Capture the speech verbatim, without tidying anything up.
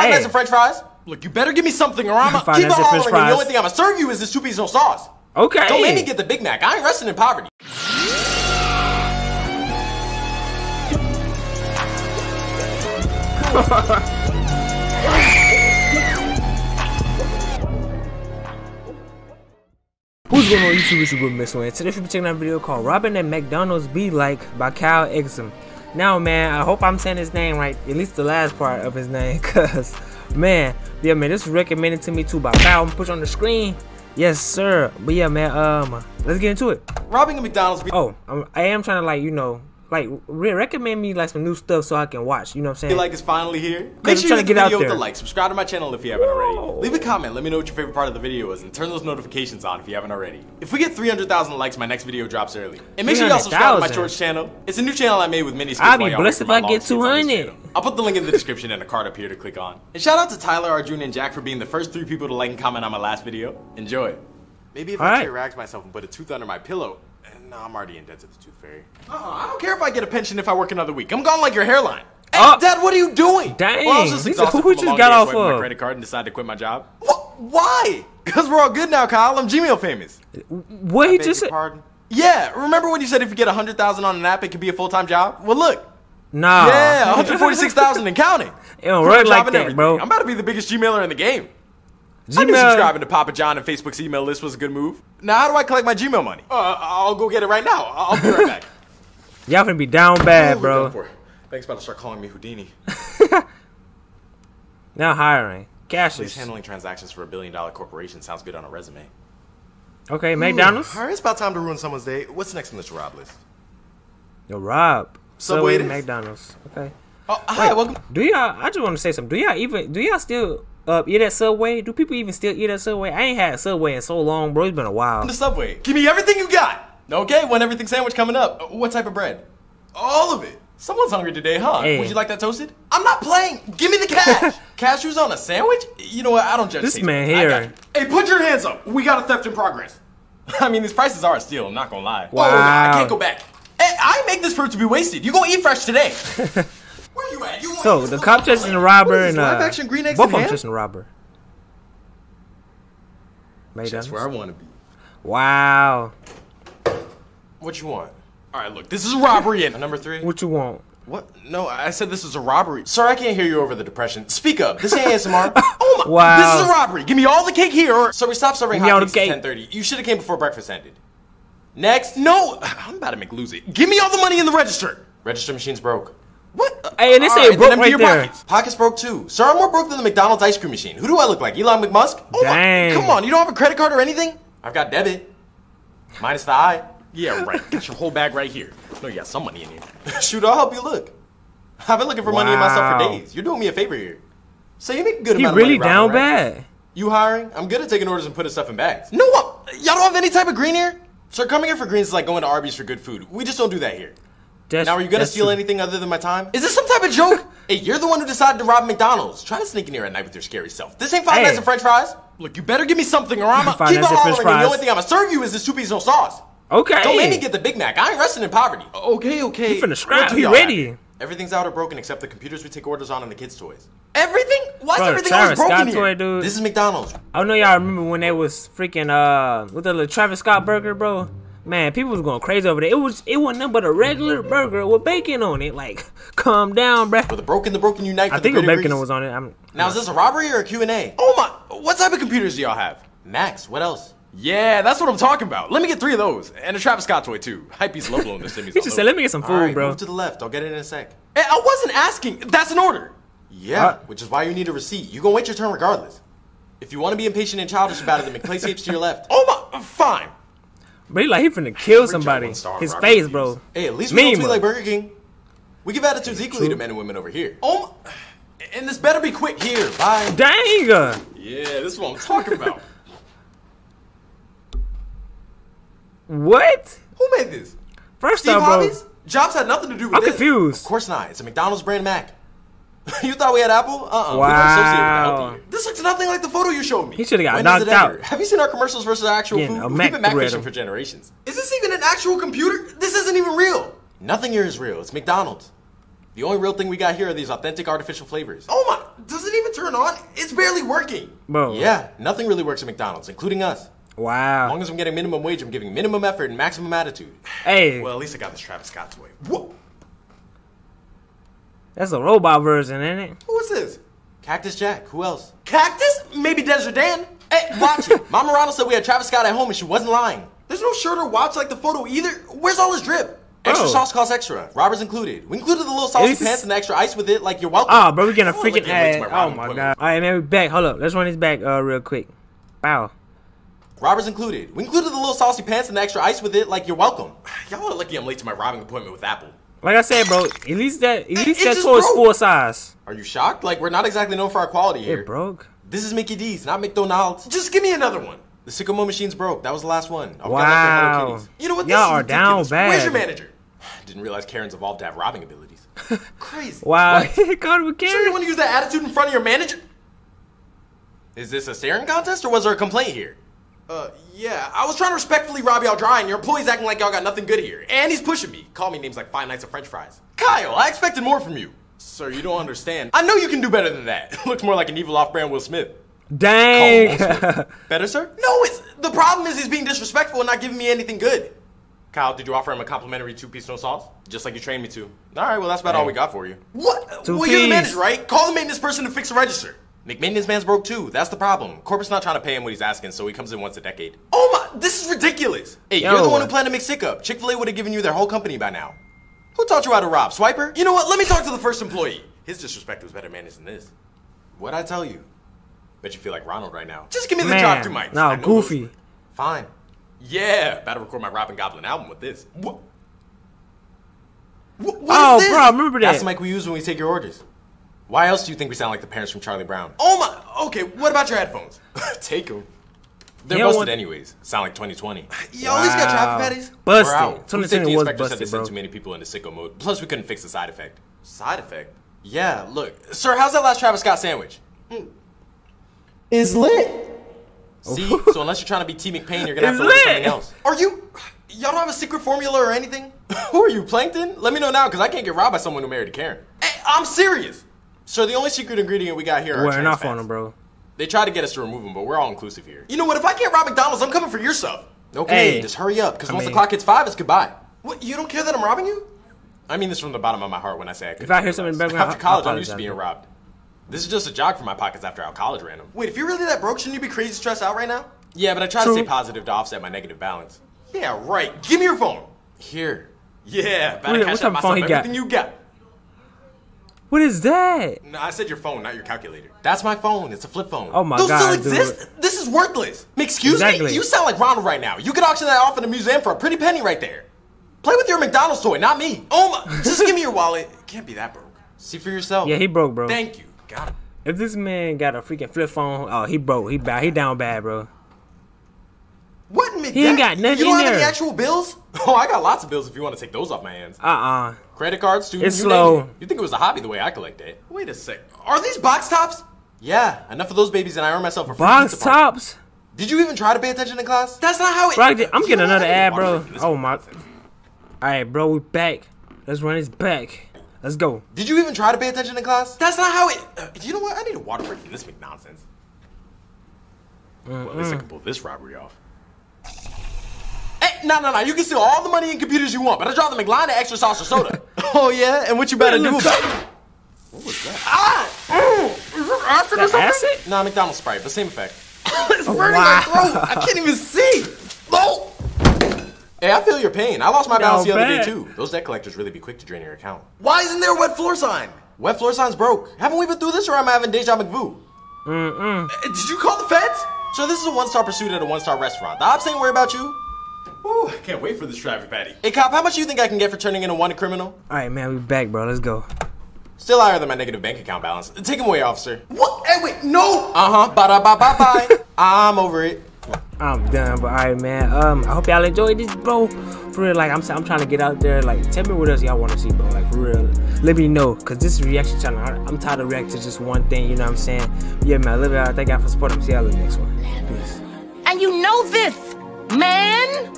five nuts and french fries. Look, you better give me something or I'm gonna keep on hollering and the only thing I'm gonna serve you is this two-piece no sauce. Okay. Don't let me get the Big Mac. I ain't resting in poverty. What's going on YouTube? It's your good Miss Wayne. Today we'll be checking out a video called Robbing at McDonald's Be Like by Kyle Eggson. Now man, I hope I'm saying his name right, at least the last part of his name, cause man, yeah man, this was recommended to me too by Kyle. I'm push on the screen. Yes sir. But yeah man, um let's get into it. Robbing at McDonald's be Oh, I'm, I am trying to like, you know, like re recommend me like some new stuff so I can watch, you know what I'm saying? Like it's finally here. Make sure you hit the video with a like, subscribe to my channel if you haven't already. Leave a comment, let me know what your favorite part of the video is and turn those notifications on if you haven't already. If we get three hundred thousand likes, my next video drops early. And make sure y'all subscribe to my George channel. It's a new channel I made with mini skits. I'll be blessed if I get two hundred. I'll put the link in the description and a card up here to click on. And shout out to Tyler, Arjun, and Jack for being the first three people to like and comment on my last video. Enjoy. Maybe if I ragged myself and put a tooth under my pillow. No, I'm already in debt to the tooth fairy. Uh-uh, I don't care if I get a pension if I work another week. I'm gone like your hairline. Hey, uh, Dad, what are you doing? Dang. Well, I was just exhausted from a long day of swiping my credit card and decided to quit my job. What? Why? Because we're all good now, Kyle. I'm Gmail famous. What he just said? Pardon? Yeah, remember when you said if you get one hundred thousand on an app, it could be a full-time job? Well, look. Nah. Yeah, one hundred forty-six thousand and counting. It don't work like that, everything. Bro. I'm about to be the biggest Gmailer in the game. Gmail. I knew subscribing to Papa John and Facebook's email list was a good move. Now, how do I collect my Gmail money? Uh, I'll go get it right now. I'll be right back. Y'all finna be down bad, bro. For Thanks about to start calling me Houdini. Now hiring. Cashless. Handling transactions for a billion-dollar corporation sounds good on a resume. Okay, McDonald's. All right, it's about time to ruin someone's day. What's next on this Rob list? Yo, Rob. Subway and McDonald's. Okay. Oh, hi. Wait, welcome. Do y'all? I just want to say something. Do y'all even? Do y'all still? Uh, eat at Subway? Do people even still eat at Subway? I ain't had Subway in so long, bro. It's been a while. The Subway. Give me everything you got. Okay, one everything sandwich coming up. What type of bread? All of it. Someone's hungry today, huh? Hey. Would you like that toasted? I'm not playing. Give me the cash. Cashews on a sandwich? You know what? I don't judge. This man here. Hey, put your hands up. We got a theft in progress. I mean, these prices are a steal. I'm not gonna lie. Wow. Oh, I can't go back. Hey, I make this fruit to be wasted. You gonna eat fresh today? Where you at? You so the cop chasing the robber and uh, action, green both of them chasing the robber. That's where I want to be. Wow. What you want? All right, look, this is a robbery. And number three. What you want? What? No, I said this was a robbery. Sir, I can't hear you over the depression. Speak up. This ain't A S M R. Oh my! Wow. This is a robbery. Give me all the cake here. Or... So we stopped serving hot cakes at ten thirty. You should have came before breakfast ended. Next. No, I'm about to make lose it. Give me all the money in the register. Register machine's broke. What? Hey, and this ain't right, broke right your there. Pockets. pockets broke too. Sir, I'm more broke than the McDonald's ice cream machine. Who do I look like? Elon Musk? Oh Dang. My, come on, you don't have a credit card or anything? I've got debit. Minus the eye. Yeah, right. Got your whole bag right here. No, you got some money in here. Shoot, I'll help you look. I've been looking for wow. money in myself for days. You're doing me a favor here. So you make a good he amount really of money. Really down bad. Right? You hiring? I'm good at taking orders and putting stuff in bags. No, y'all don't have any type of green here? Sir, coming here for greens is like going to Arby's for good food. We just don't do that here. That's, now, are you going to steal true. anything other than my time? Is this some type of joke? Hey, you're the one who decided to rob McDonald's. Try to sneak in here at night with your scary self. This ain't five hey. nuts and french fries. Look, you better give me something or I'm going to keep on hollering and the only thing I'm going to serve you is this two-piece no sauce. Okay. Don't make me get the Big Mac. I ain't resting in poverty. Okay, okay. You finna scrap. You ready? Have? Everything's out or broken except the computers we take orders on and the kids' toys. Everything? Why's everything Travis always broken Scott here? Toy, dude. This is McDonald's. I don't know y'all remember when they was freaking, uh, with the little Travis Scott burger, bro. Man, people was going crazy over there. It was it wasn't nothing but a regular burger with bacon on it. Like, calm down, bruh. Well, the broken, the broken unite. I think the bacon was on it. I'm, now I'm is this a robbery or a Q and A? Oh my! What type of computers do y'all have? Max. What else? Yeah, that's what I'm talking about. Let me get three of those and a Travis Scott toy too. Hypebeast low blowing this thing. He just said, "Let me get some food, right, bro." Move to the left. I'll get it in a sec. Hey, I wasn't asking. That's an order. Yeah, uh, which is why you need a receipt. You gonna wait your turn regardless. If you want to be impatient and childish about it, then place H to your left. Oh my! Fine. But he like he finna kill somebody. Star, His Robert face, Hughes. Bro. Hey, at least we don't tweet like Burger King. We give attitudes hey, equally true. to men and women over here. Oh, my. And this better be quick here. Bye. Dang. Yeah, this is what I'm talking about. What? Who made this? First Steve off, bro. Jobs had nothing to do with I'm this. I'm confused. Of course not. It's a McDonald's brand Mac. You thought we had Apple? Uh-uh. Wow. We don't. This looks nothing like the photo you showed me. He should have got when knocked out. Have you seen our commercials versus our actual Getting food? We've been Mac fishing for generations. Is this even an actual computer? This isn't even real. Nothing here is real. It's McDonald's. The only real thing we got here are these authentic artificial flavors. Oh my. Does it even turn on, it's barely working. Bro. Yeah, nothing really works at McDonald's, including us. Wow. As long as I'm getting minimum wage, I'm giving minimum effort and maximum attitude. Hey. Well, at least I got this Travis Scott toy. Whoa. That's a robot version, isn't it? Who is this? Cactus Jack. Who else? Cactus? Maybe Desert Dan. Hey, watch it. Mama Ronald said we had Travis Scott at home and she wasn't lying. There's no shirt or watch like the photo either. Where's all his drip? Extra oh. sauce costs extra. Robbers included. We included the little saucy pants just... and the extra ice with it. Like, you're welcome. Oh, bro, we're getting a freaking ad. Oh, my God. All right, man, we're back. Hold up. Let's run this back uh, real quick. Wow. Robbers included. We included the little saucy pants and the extra ice with it. Like, you're welcome. Y'all are lucky I'm late to my robbing appointment with Apple. Like I said, bro, at least that at least it, that toy is full size. Are you shocked? Like, we're not exactly known for our quality here. It broke. This is Mickey D's, not McDonald's. Just give me another one. The Sycamore machine's broke. That was the last one. I've wow. You know what? Y'all are down bad. Where's your manager? Didn't realize Karen's evolved to have robbing abilities. Crazy. Wow. God, we can't. Sure you want to use that attitude in front of your manager? Is this a staring contest or was there a complaint here? Uh, yeah, I was trying to respectfully rob y'all dry and your employee's acting like y'all got nothing good here. And he's pushing me. Call me names like Five Nights of French Fries. Kyle, I expected more from you. Sir, you don't understand. I know you can do better than that. Looks more like an evil off-brand Will Smith. Dang. Smith. Better, sir? No, it's, the problem is he's being disrespectful and not giving me anything good. Kyle, did you offer him a complimentary two-piece no sauce? Just like you trained me to. All right, well, that's about Dang. all we got for you. What? Two well, piece. You're the manager, right? Call the maintenance person to fix the register. McMaintenance man's broke too. That's the problem. Corporate's not trying to pay him what he's asking, so he comes in once a decade. Oh my, this is ridiculous. Hey, Yo. you're the one who planned to mix sick up. Chick-fil-A would have given you their whole company by now. Who taught you how to rob, Swiper? You know what, let me talk to the first employee. His disrespect was better managed than this. What'd I tell you? Bet you feel like Ronald right now. Just give me Man. the job through mics. No, goofy. Those. Fine. Yeah, about to record my Robin Goblin album with this. What? What, what oh, is this? bro, I remember that. That's the mic we use when we take your orders. Why else do you think we sound like the parents from Charlie Brown? Oh my, okay, what about your headphones? Take them. They're busted want... anyways. Sound like twenty twenty. You wow. always got traffic patties? Busted. We're out. twenty twenty the inspector busted, said they sent too many people into sicko mode. Plus, we couldn't fix the side effect. Side effect? Yeah, look. Sir, how's that last Travis Scott sandwich? Mm. It's lit. See, so unless you're trying to be T. McPain, you're going to have to learn something else. Are you, y'all don't have a secret formula or anything? Who are you, Plankton? Let me know now, because I can't get robbed by someone who married a Karen. Hey, I'm serious. Sir, the only secret ingredient we got here are we're not on them, bro. They tried to get us to remove them, but we're all inclusive here. You know what? If I can't rob McDonald's, I'm coming for your stuff. Okay, hey, just hurry up, because once mean, the clock hits five, it's goodbye. What? You don't care that I'm robbing you? I mean this from the bottom of my heart when I say I could. If I hear something better, after college, I'm used to being robbed. This is just a jog for my pockets after our college ran them. Wait, if you're really that broke, shouldn't you be crazy stressed out right now? Yeah, but I try True. to stay positive to offset my negative balance. Yeah, right. Give me your phone. Here. Yeah, about to cash out myself everything you got. What is that? No, I said your phone, not your calculator. That's my phone. It's a flip phone. Oh my Those God. Those still exist? Dude. This is worthless. Excuse exactly. me? You sound like Ronald right now. You could auction that off in a museum for a pretty penny right there. Play with your McDonald's toy, not me. Oh my. Just give me your wallet. It can't be that broke. See for yourself. Yeah, he broke, bro. Thank you. Got him. If this man got a freaking flip phone, oh, he broke. He bad. He down bad, bro. What in He ain't got nothing You don't in have there. any actual bills? Oh, I got lots of bills if you want to take those off my hands. Uh-uh. Credit cards, student. It's you slow. Name. You think it was a hobby the way I collect it. Wait a sec. Are these box tops? Yeah. Enough of those babies and I earn myself a free Box pizza tops? Party. Did you even try to pay attention in class? That's not how it... Bro, did, I'm getting another ad, bro. Oh, my... All right, bro. We're back. Let's run this back. Let's go. Did you even try to pay attention in class? That's not how it... Uh, you know what? I need a water break from this McNonsense. Mm-mm. Well, at least I can pull this robbery off. Hey, no, no, no, you can steal all the money and computers you want, but I draw the McLine extra sauce or soda. Oh, yeah? And what you better do about it? What was that? Ah! Oh, is it acid or something? Acid? Nah, McDonald's Sprite, but same effect. It's burning wow. my throat. I can't even see. Oh! Hey, I feel your pain. I lost my balance no, the other bad. day, too. Those debt collectors really be quick to drain your account. Why isn't there a wet floor sign? Wet floor sign's broke. Haven't we been through this, or am I having deja McVoo? Mm-mm. Did you call the feds? So this is a one-star pursuit at a one-star restaurant. The ops ain't worried about you. Ooh, I can't wait for this traffic patty. Hey, cop, how much do you think I can get for turning in a wanted criminal? All right, man, we back, bro. Let's go. Still higher than my negative bank account balance. Take him away, officer. What? Hey, wait, no! Uh-huh, ba-da-ba-ba-bye. I'm over it. I'm done, but all right, man. Um, I hope y'all enjoyed this, bro. For real, like, I'm I'm trying to get out there. Like, tell me what else y'all want to see, bro. Like, for real. Let me know, because this is reaction channel. I'm tired of reacting to just one thing, you know what I'm saying? Yeah, man, I love y'all. Thank y'all for supporting. See y'all in the next one. Peace. And you know this, man.